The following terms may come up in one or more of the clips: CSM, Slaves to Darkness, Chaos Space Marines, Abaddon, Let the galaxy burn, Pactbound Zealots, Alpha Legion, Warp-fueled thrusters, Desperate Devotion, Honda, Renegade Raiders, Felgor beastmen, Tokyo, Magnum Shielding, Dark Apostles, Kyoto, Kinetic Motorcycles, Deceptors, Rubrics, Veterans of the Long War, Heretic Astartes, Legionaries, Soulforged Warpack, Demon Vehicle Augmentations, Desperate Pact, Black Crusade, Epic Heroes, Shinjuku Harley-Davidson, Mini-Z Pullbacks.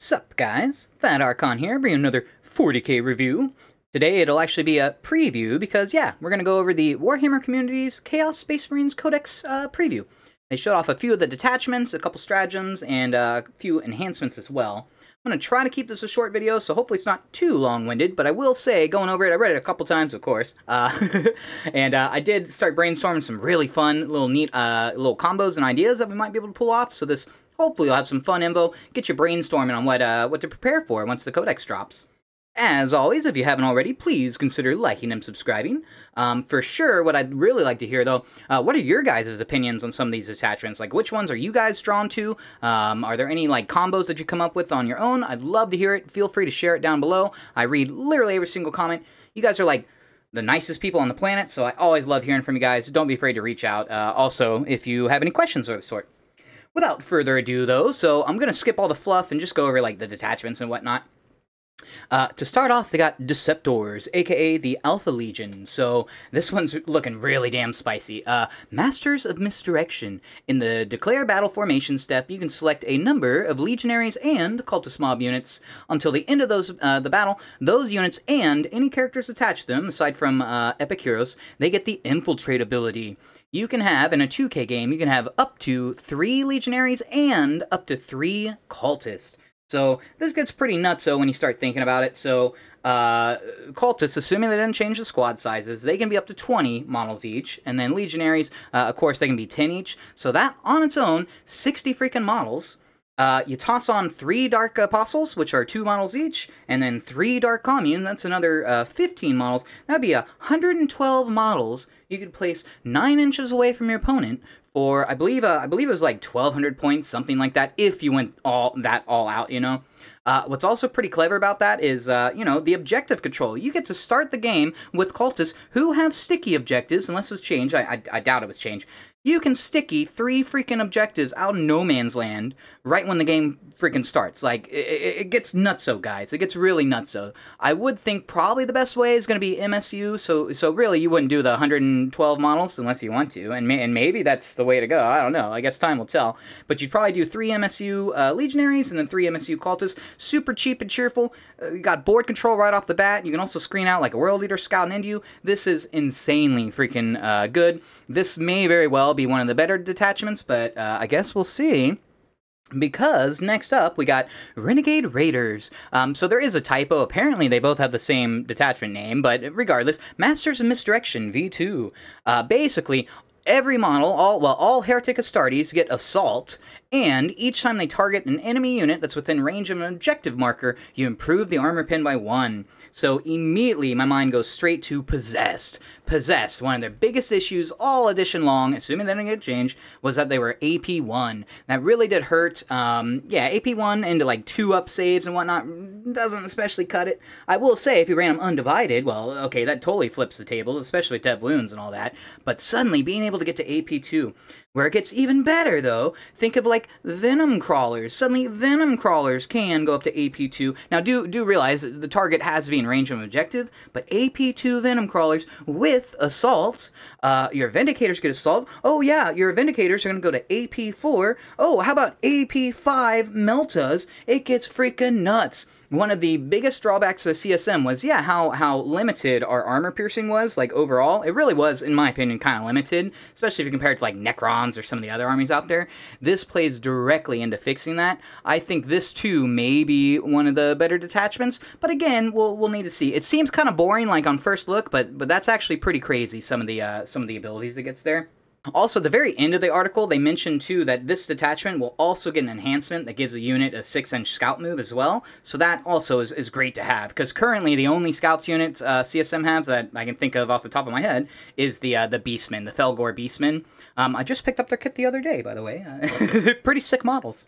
Sup guys, Fat Archon here, bringing another 40k review. Today it'll actually be a preview because, yeah, we're going to go over the Warhammer Community's Chaos Space Marines Codex preview. They showed off a few of the detachments, a couple stratagems, and a few enhancements as well. I'm going to try to keep this a short video, so hopefully it's not too long-winded, but I will say, going over it, I read it a couple times, of course, and I did start brainstorming some really fun, little neat little combos and ideas that we might be able to pull off, so this... hopefully you'll have some fun info, get your brainstorming on what to prepare for once the codex drops. As always, if you haven't already, please consider liking and subscribing. For sure, what I'd really like to hear, though, what are your guys' opinions on some of these attachments? Like, which ones are you guys drawn to? Are there any, like, combos that you come up with on your own? I'd love to hear it. Feel free to share it down below. I read literally every single comment. You guys are, like, the nicest people on the planet, so I always love hearing from you guys. Don't be afraid to reach out. Also, if you have any questions of the sort. Without further ado, though, so I'm going to skip all the fluff and just go over, like, the detachments and whatnot. To start off, they got Deceptors, a.k.a. the Alpha Legion, so this one's looking really damn spicy. Masters of Misdirection. In the Declare Battle Formation step, you can select a number of Legionaries and Cultist Mob units. Until the end of those the battle, those units and any characters attached to them, aside from Epic Heroes, they get the Infiltrate ability. You can have, in a 2K game, you can have up to 3 Legionaries and up to 3 Cultists. So, this gets pretty nutso when you start thinking about it. So, Cultists, assuming they didn't change the squad sizes, they can be up to 20 models each. And then Legionaries, of course, they can be 10 each. So that, on its own, 60 freaking models. You toss on 3 Dark Apostles, which are 2 models each, and then 3 Dark Commune, that's another 15 models. That'd be 112 models you could place 9 inches away from your opponent for, I believe it was like 1,200 points, something like that, if you went all out, you know? What's also pretty clever about that is, you know, the objective control. You get to start the game with Cultists who have sticky objectives, unless it was changed. I doubt it was changed. You can sticky 3 freaking objectives out in no man's land right when the game freaking starts. Like, it gets nutso, guys. It gets really nutso. I would think probably the best way is going to be MSU, so really you wouldn't do the 112 models unless you want to, and maybe that's the way to go. I don't know. I guess time will tell. But you'd probably do 3 MSU Legionaries and then 3 MSU Cultists. Super cheap and cheerful. You got board control right off the bat. You can also screen out like a world leader scouting into you. This is insanely freaking good. This may very well be one of the better detachments, but I guess we'll see. Because next up, we got Renegade Raiders. So there is a typo. Apparently, they both have the same detachment name, but regardless, Masters of Misdirection V2. Basically, every model, all Heretic Astartes get Assault, and each time they target an enemy unit that's within range of an objective marker, you improve the armor pin by 1. So immediately, my mind goes straight to Possessed. Possessed, one of their biggest issues all edition long, assuming they didn't get changed, was that they were AP1. That really did hurt. Yeah, AP1 into like 2-up saves and whatnot doesn't especially cut it. I will say, if you ran them undivided, well, okay, that totally flips the table, especially with dev wounds and all that, but suddenly being able to get to AP2. Where it gets even better, though, think of, like, Venom Crawlers. Suddenly, Venom Crawlers can go up to AP2. Now, do realize that the target has to be in range of an objective, but AP2 Venom Crawlers with Assault, your Vindicators get Assault. Oh, yeah, your Vindicators are going to go to AP4. Oh, how about AP5 Meltas? It gets freaking nuts. One of the biggest drawbacks of the CSM was, yeah, how limited our armor piercing was, like, overall. It really was, in my opinion, kind of limited, especially if you compare it to, like, Necrons or some of the other armies out there. This plays directly into fixing that. I think this, too, may be one of the better detachments, but again, we'll need to see. It seems kind of boring, like, on first look, but that's actually pretty crazy, some of the abilities it gets there. Also, the very end of the article, they mentioned, too, that this detachment will also get an enhancement that gives a unit a 6-inch scout move as well. So that also is great to have, because currently the only scouts units CSM has that I can think of off the top of my head is the beastmen, the Felgor beastmen. I just picked up their kit the other day, by the way. They're pretty sick models.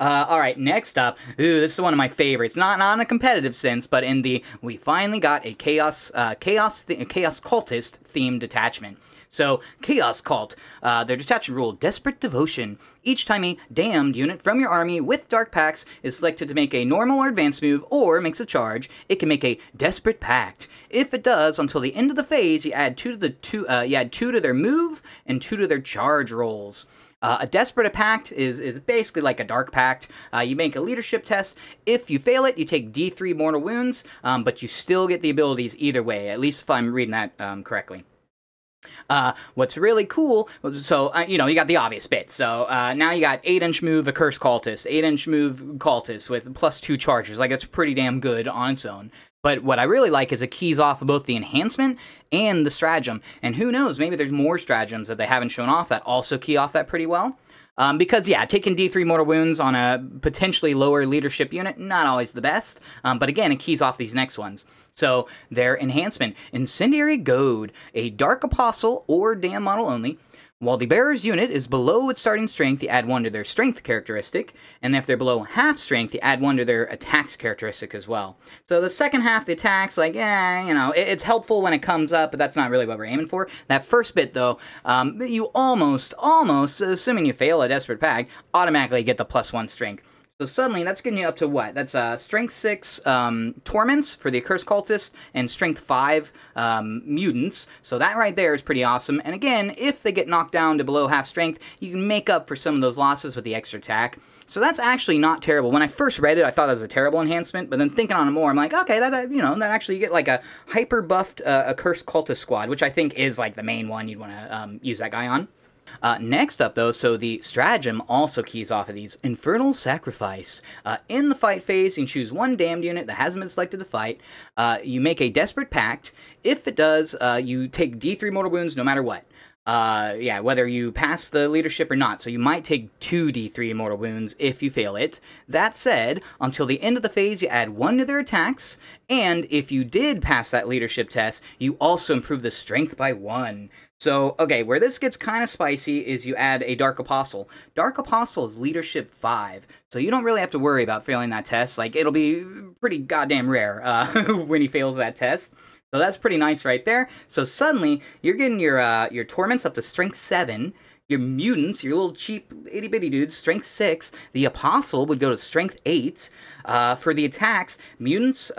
Alright, next up, ooh, this is one of my favorites, not in a competitive sense, but in the, we finally got a Chaos Cultist themed detachment. So, Chaos Cult, their detachment rule, Desperate Devotion. Each time a damned unit from your army with Dark Pacts is selected to make a normal or advanced move or makes a charge, it can make a Desperate Pact. If it does, until the end of the phase, you add 2 to their move and 2 to their charge rolls. A Desperate Pact is basically like a Dark Pact. You make a leadership test. If you fail it, you take D3 mortal wounds, but you still get the abilities either way, at least if I'm reading that correctly. What's really cool, so, you know, you got the obvious bits. So, now you got 8-inch move Accursed Cultists, 8-inch move Cultists with +2 chargers. Like, it's pretty damn good on its own. But what I really like is it keys off both the enhancement and the stratagem. And who knows, maybe there's more stratagems that they haven't shown off that also key off that pretty well. Because, yeah, taking D3 mortal wounds on a potentially lower leadership unit, not always the best. But again, it keys off these next ones. So, their enhancement, Incendiary Goad, a Dark Apostle or Damn model only. While the bearer's unit is below its starting strength, you add 1 to their strength characteristic, and if they're below half strength, you add 1 to their attacks characteristic as well. So the second half of the attacks, like, yeah, you know, it's helpful when it comes up, but that's not really what we're aiming for. That first bit, though, you almost, assuming you fail a Desperate Pact, automatically get the +1 strength. So suddenly, that's getting you up to what? That's Strength 6 Torments for the Accursed Cultists and Strength 5 Mutants. So that right there is pretty awesome. And again, if they get knocked down to below half strength, you can make up for some of those losses with the extra attack. So that's actually not terrible. When I first read it, I thought that was a terrible enhancement, but then thinking on it more, I'm like, okay, that you know, that actually you get like a hyper-buffed Accursed Cultist squad, which I think is like the main one you'd want to use that guy on. Next up, though, so the stratagem also keys off of these. Infernal Sacrifice. In the fight phase, you can choose one damned unit that hasn't been selected to fight. You make a Desperate Pact. If it does, you take D3 mortal wounds no matter what. Yeah, whether you pass the leadership or not. So you might take 2 D3 mortal wounds if you fail it. That said, until the end of the phase, you add 1 to their attacks. And if you did pass that leadership test, you also improve the strength by 1. So, okay, where this gets kind of spicy is you add a Dark Apostle. Dark Apostle is Leadership 5, so you don't really have to worry about failing that test. Like, it'll be pretty goddamn rare when he fails that test. So that's pretty nice right there. So suddenly, you're getting your Torments up to Strength 7, your Mutants, your little cheap itty-bitty dudes, Strength 6. The Apostle would go to Strength 8. For the attacks, mutants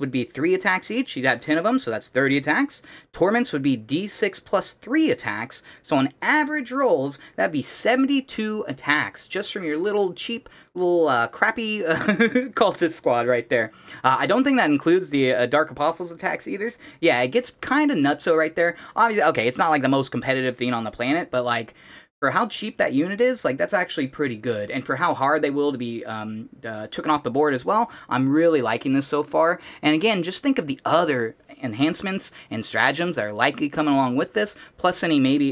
would be 3 attacks each. You'd have 10 of them, so that's 30 attacks. Torments would be D6 plus 3 attacks. So on average rolls, that'd be 72 attacks just from your little cheap, little crappy cultist squad right there. I don't think that includes the Dark Apostles attacks either. Yeah, it gets kind of nutso right there. Obviously, okay, it's not like the most competitive thing on the planet, but like, for how cheap that unit is, like, that's actually pretty good. And for how hard they will to be taken off the board as well, I'm really liking this so far. And again, just think of the other enhancements and stratagems that are likely coming along with this, plus any maybe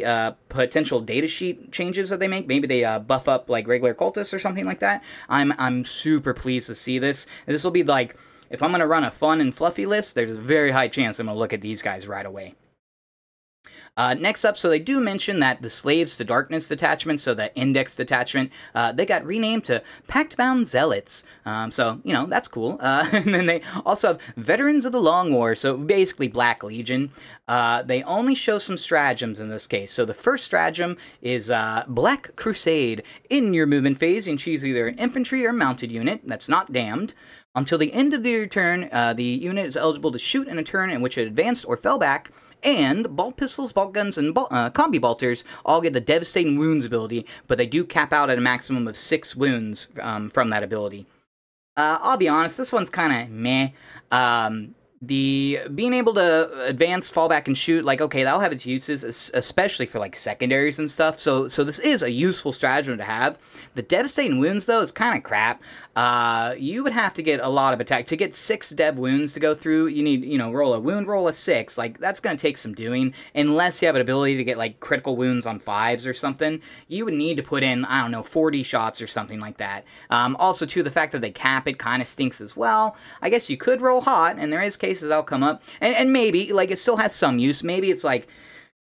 potential data sheet changes that they make. Maybe they buff up, like, regular cultists or something like that. I'm super pleased to see this. This will be, like, if I'm going to run a fun and fluffy list, there's a very high chance I'm going to look at these guys right away. Next up, so they do mention that the Slaves to Darkness detachment, so the Index detachment, they got renamed to Pactbound Zealots. So, you know, that's cool. And then they also have Veterans of the Long War, so basically Black Legion. They only show some stratagems in this case. So the first stratagem is Black Crusade. In your movement phase, you can choose either an infantry or mounted unit that's not damned. Until the end of your turn, the unit is eligible to shoot in a turn in which it advanced or fell back. And bolt pistols, bolt guns, and combi bolters all get the Devastating Wounds ability, but they do cap out at a maximum of 6 wounds from that ability. I'll be honest, this one's kind of meh. The being able to advance, fall back, and shoot, like, okay, that'll have its uses, especially for, like, secondaries and stuff. So this is a useful stratagem to have. The Devastating Wounds, though, is kind of crap. You would have to get a lot of attack. To get 6 dev wounds to go through, you need, you know, roll a wound, roll a 6. Like, that's going to take some doing, unless you have an ability to get, like, critical wounds on 5s or something. You would need to put in, I don't know, 40 shots or something like that. Also, too, the fact that they cap it kind of stinks as well. I guess you could roll hot, and there is cases that'll come up. And maybe, like, it still has some use. Maybe it's like,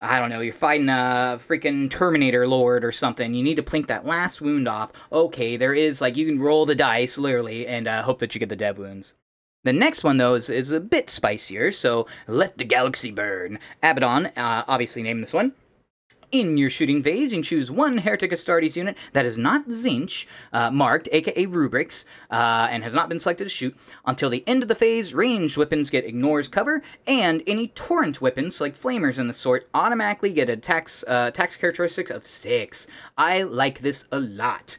I don't know, you're fighting a freaking Terminator Lord or something. You need to plink that last wound off. Okay, there is, like, you can roll the dice, literally, and hope that you get the dev wounds. The next one, though, is a bit spicier, so Let the Galaxy Burn. Abaddon, obviously named this one. in your shooting phase, and choose one Heretic Astartes unit that is not Zinch, marked, aka Rubrics, and has not been selected to shoot. Until the end of the phase, ranged weapons get ignores cover, and any torrent weapons, like flamers and the sort, automatically get attacks characteristics of 6. I like this a lot.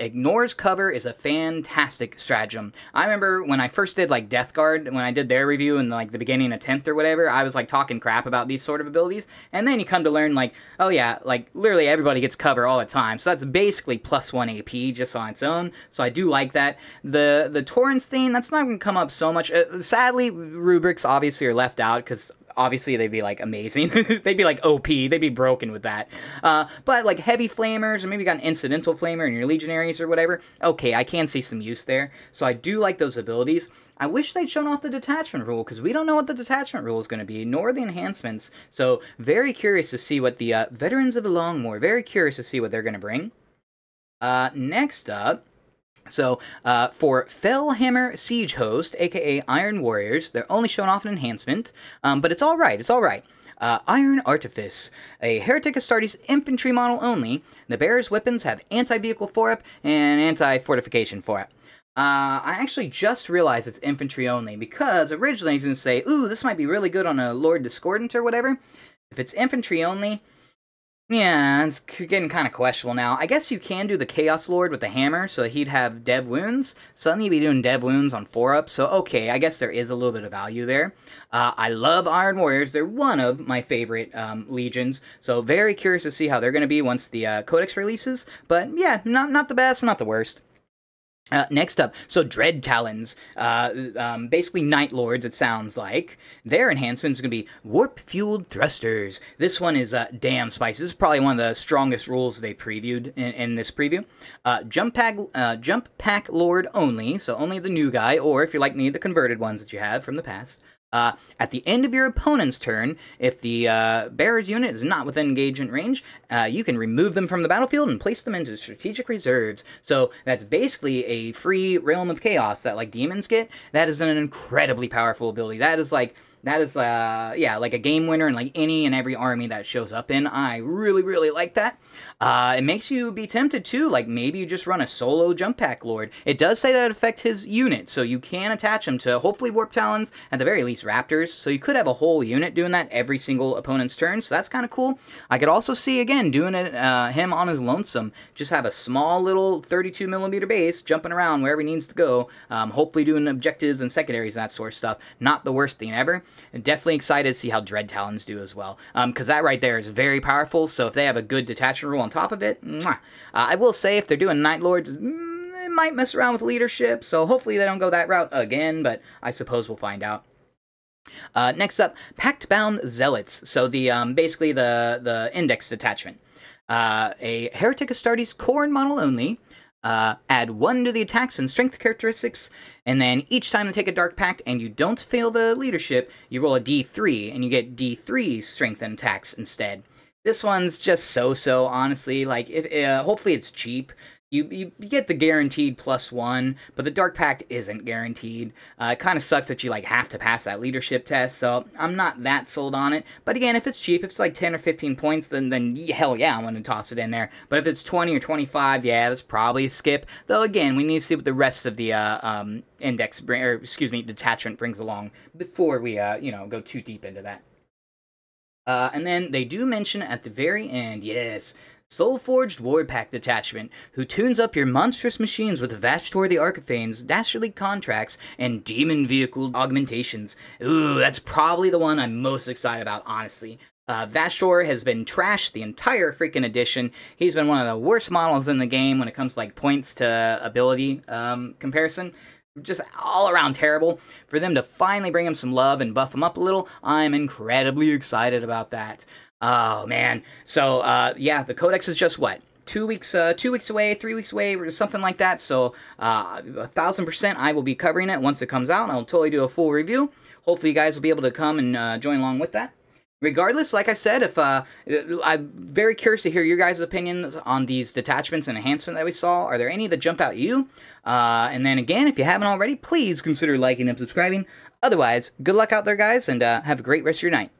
Ignores cover is a fantastic stratagem. I remember when I first did, like, Death Guard, when I did their review in, like, the beginning of 10th or whatever, I was, like, talking crap about these sort of abilities, and then you come to learn, like, oh yeah, like, literally everybody gets cover all the time, so that's basically +1 AP just on its own, so I do like that. The Torrents thing, that's not going to come up so much. Sadly, Rubrics obviously are left out, because obviously they'd be, like, amazing. They'd be, like, OP. They'd be broken with that. But, like, heavy flamers, or maybe you got an incidental flamer in your Legionaries or whatever, okay, I can see some use there. So I do like those abilities. I wish they'd shown off the detachment rule, because we don't know what the detachment rule is going to be, nor the enhancements. So very curious to see what the Veterans of the Long War, very curious to see what they're going to bring. Next up, so, for Fellhammer Siege Host, aka Iron Warriors, they're only showing off an enhancement, but it's alright, it's alright. Iron Artifice, a Heretic Astartes infantry model only. The bearer's weapons have anti-vehicle 4-up and anti-fortification 4-up. I actually just realized it's infantry only, because originally I was going to say, ooh, this might be really good on a Lord Discordant or whatever. If it's infantry only, yeah, it's getting kind of questionable now. I guess you can do the Chaos Lord with the hammer, so he'd have dev wounds. Suddenly you'd be doing dev wounds on 4-up, so okay, I guess there is a little bit of value there. I love Iron Warriors. They're one of my favorite legions, so very curious to see how they're going to be once the Codex releases. But yeah, not the best, not the worst. Next up, so Dread Talons, basically Night Lords, it sounds like. Their enhancement is going to be Warp-Fueled Thrusters. This one is damn spicy. This is probably one of the strongest rules they previewed in this preview. Jump Pack Lord only, so only the new guy, or if you're like me, the converted ones that you have from the past. At the end of your opponent's turn, if the bearer's unit is not within engagement range, you can remove them from the battlefield and place them into strategic reserves. So that's basically a free Realm of Chaos that, like, demons get. That is an incredibly powerful ability. That is, like, yeah, like a game winner in, like, any and every army that shows up in. I really, really like that. It makes you be tempted, too. Like, maybe you just run a solo Jump Pack Lord. It does say that it affects his unit, so you can attach him to, hopefully, Warp Talons, at the very least, Raptors. So you could have a whole unit doing that every single opponent's turn, so that's kind of cool. I could also see, again, doing it, him on his lonesome. Just have a small little 32mm base jumping around wherever he needs to go, hopefully doing objectives and secondaries and that sort of stuff. Not the worst thing ever. And definitely excited to see how Dread Talons do as well, because that right there is very powerful, so if they have a good detachment rule on top of it, mwah. I will say, if they're doing Night Lords, they might mess around with leadership, so hopefully they don't go that route again, but I suppose we'll find out. Next up, Pactbound Zealots, so the basically the Index detachment. A Heretic Astartes Corn model only. Add 1 to the attacks and strength characteristics, and then each time they take a Dark Pact and you don't fail the leadership, you roll a D3, and you get D3 strength and attacks instead. This one's just so-so, honestly. Like, if, hopefully it's cheap. You get the guaranteed +1, but the Dark Pact isn't guaranteed. It kind of sucks that you, like, have to pass that leadership test, so I'm not that sold on it. But again, if it's cheap, if it's like 10 or 15 points, then hell yeah, I'm going to toss it in there. But if it's 20 or 25, yeah, that's probably a skip. Though again, we need to see what the rest of the detachment brings along before we, you know, go too deep into that. And then they do mention at the very end, yes, Soulforged Warpack Detachment, who tunes up your monstrous machines with Vashtor the Archiphane's dastardly contracts and demon vehicle augmentations. Ooh, that's probably the one I'm most excited about, honestly. Vashtor has been trashed the entire freaking edition. He's been one of the worst models in the game when it comes to, like, points to ability comparison. Just all around terrible. For them to finally bring him some love and buff him up a little, I'm incredibly excited about that. Oh, man. So, yeah, the Codex is just, what, 2 weeks away, 3 weeks away, or something like that. So, 1000% I will be covering it once it comes out. I'll totally do a full review. Hopefully you guys will be able to come and join along with that. Regardless, like I said, if I'm very curious to hear your guys' opinions on these detachments and enhancements that we saw. Are there any that jumped out at you? And then again, if you haven't already, please consider liking and subscribing. Otherwise, good luck out there, guys, and have a great rest of your night.